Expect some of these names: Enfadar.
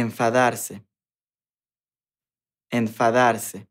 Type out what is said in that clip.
Enfadarse. Enfadarse.